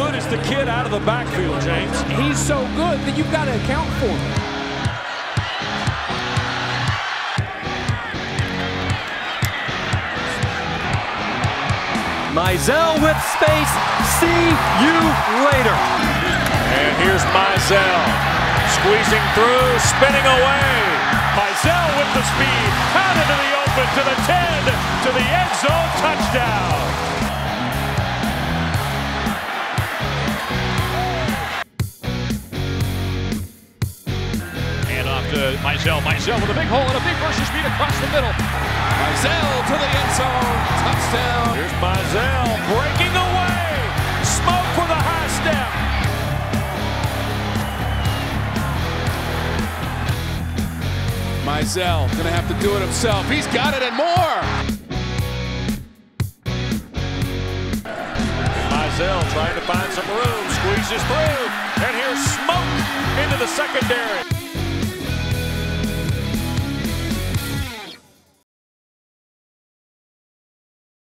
good is the kid out of the backfield, James? He's so good that you've got to account for him. Mizzell with space. See you later. And here's Mizzell. Squeezing through, spinning away. Mizzell with the speed. Out into the open, to the 10, to the end zone, touchdown. Mizzell with a big hole and a big burst of speed across the middle. Mizzell to the end zone, touchdown. Here's Mizzell breaking away. Smoke with a high step. Mizzell gonna have to do it himself. He's got it and more. Mizzell trying to find some room, squeezes through, and here's Smoke into the secondary.